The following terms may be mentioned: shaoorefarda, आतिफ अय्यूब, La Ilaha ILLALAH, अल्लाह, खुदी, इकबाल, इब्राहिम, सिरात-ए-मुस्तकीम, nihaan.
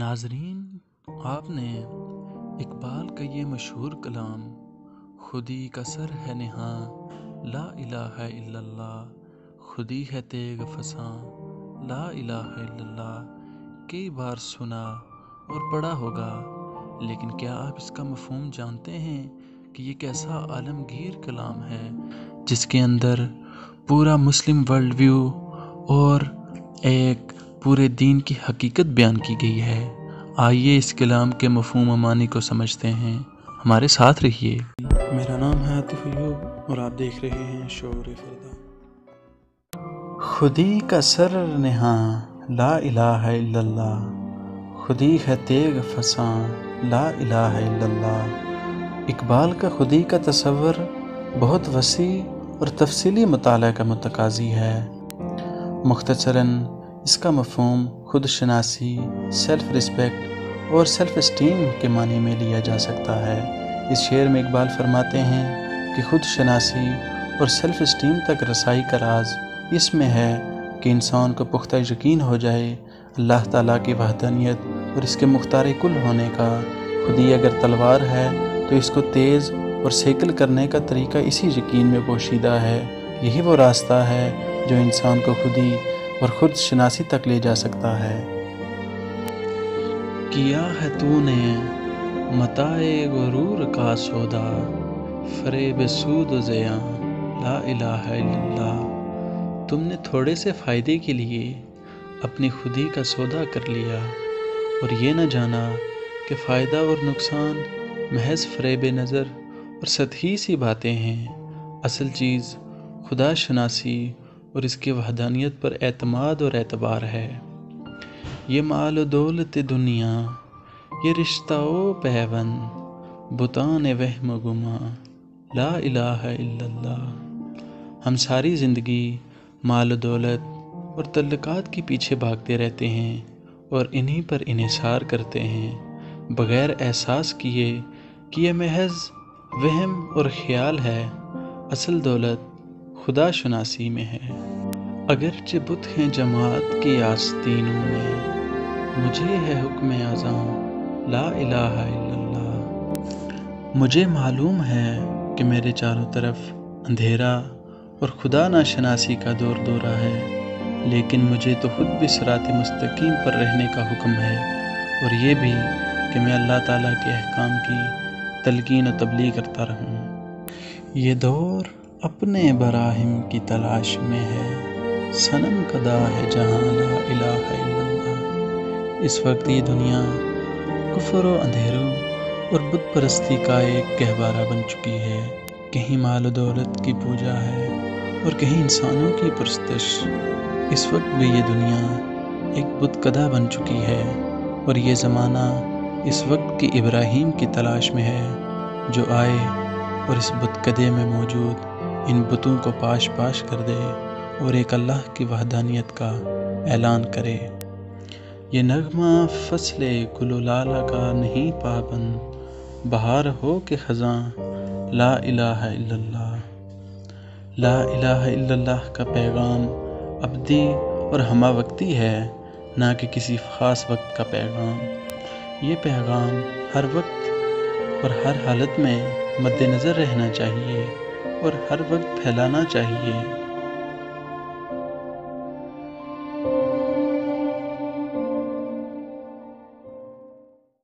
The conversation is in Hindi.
नाजरीन, आपने इकबाल का ये मशहूर कलाम खुदी का सर है नहा, ला इलाहा इल्लल्लाह खुदी है तेग फसा, ला इलाहा इल्लल्लाह कई बार सुना और पढ़ा होगा, लेकिन क्या आप इसका मफहूम जानते हैं कि ये कैसा आलमगीर कलाम है जिसके अंदर पूरा मुस्लिम वर्ल्ड व्यू और एक पूरे दीन की हकीकत बयान की गई है। आइए इस कलाम के मफहूम मानी को समझते हैं, हमारे साथ रहिए। मेरा नाम है आतिफ अय्यूब और आप देख रहे हैं शोर फरदा। खुदी का सर नहा, ला इलाहा इल्लल्लाह खुदी है तेग फसा, ला इलाहा इल्लल्लाह। इकबाल का खुदी का तसव्वुर बहुत वसी और तफसीली मुताला का मुतकाजी है। मुख्तसरन इसका मफहूम खुद शनासी, सेल्फ़ रिस्पेक्ट और सेल्फ़ इस्टीम के मानी में लिया जा सकता है। इस शेर में इकबाल फरमाते हैं कि खुद शनासी और सेल्फ़ इस्टीम तक रसाई का राज इसमें है कि इंसान को पुख्ता यकीन हो जाए अल्लाह ताला की वहदानियत और इसके मुख्तार कुल होने का। खुदी अगर तलवार है तो इसको तेज़ और सैकल करने का तरीका इसी यकीन में पोशीदा है। यही वो रास्ता है जो इंसान को खुदी और ख़ुद शनासी तक ले जा सकता है। किया है तूने मताए गुरूर का सौदा, फरेब सूद ज़िया, ला इलाहा इल्लल्लाह। तुमने थोड़े से फ़ायदे के लिए अपनी खुदी का सौदा कर लिया और ये न जाना कि फ़ायदा और नुकसान महज फरेब नज़र और सतही सी बातें हैं। असल चीज़ खुदा शनासी और इसकी वहदानियत पर एतमाद और एतबार है। ये माल व दौलत दुनिया, ये रिश्ता ओ पैवन, बुतान वहम गुमा, ला इलाहा इल्लल्लाह। हम सारी ज़िंदगी माल व दौलत और तल्लुकात के पीछे भागते रहते हैं और इन्हीं पर इन्हिसार करते हैं, बग़ैर एहसास किए कि यह महज वहम और ख़्याल है। असल दौलत खुदा शनासी में है। अगरचे बुत हैं जमात की आस्तीनों में, मुझे है हुक्म आज़ां, ला इलाहा इल्लल्लाह। मुझे मालूम है कि मेरे चारों तरफ अंधेरा और खुदा ना शनासी का दौर दौरा है, लेकिन मुझे तो खुद भी सिरात-ए-मुस्तकीम पर रहने का हुक्म है और ये भी कि मैं अल्लाह ताला के अहकाम की तलकीन और तबलीग करता रहूँ। ये दौर अपने इब्राहिम की तलाश में है, सनम कदा है जहाँ, ला इलाहा इल्लल्लाह। इस वक्त ये दुनिया कुफर व अंधेरों और बुत परस्ती का एक गहवारा बन चुकी है। कहीं माल दौलत की पूजा है और कहीं इंसानों की परस्तश। इस वक्त भी ये दुनिया एक बुतकदा बन चुकी है और ये ज़माना इस वक्त के इब्राहिम की तलाश में है जो आए और इस बुतकदे में मौजूद इन बुतों को पाश पाश कर दे और एक अल्लाह की वहदानियत का ऐलान करे। ये नगमा फसले गुलाला का नहीं पाबंद, बहार हो के ख़ज़ां, ला इलाहा इल्लल्लाह। ला इलाहा इल्लल्लाह का पैगाम अब्दी और हमा वक्ती है, ना कि किसी ख़ास वक्त का पैगाम। ये पैगाम हर वक्त और हर हालत में मद्देनज़र रहना चाहिए और हर वक्त फैलाना चाहिए।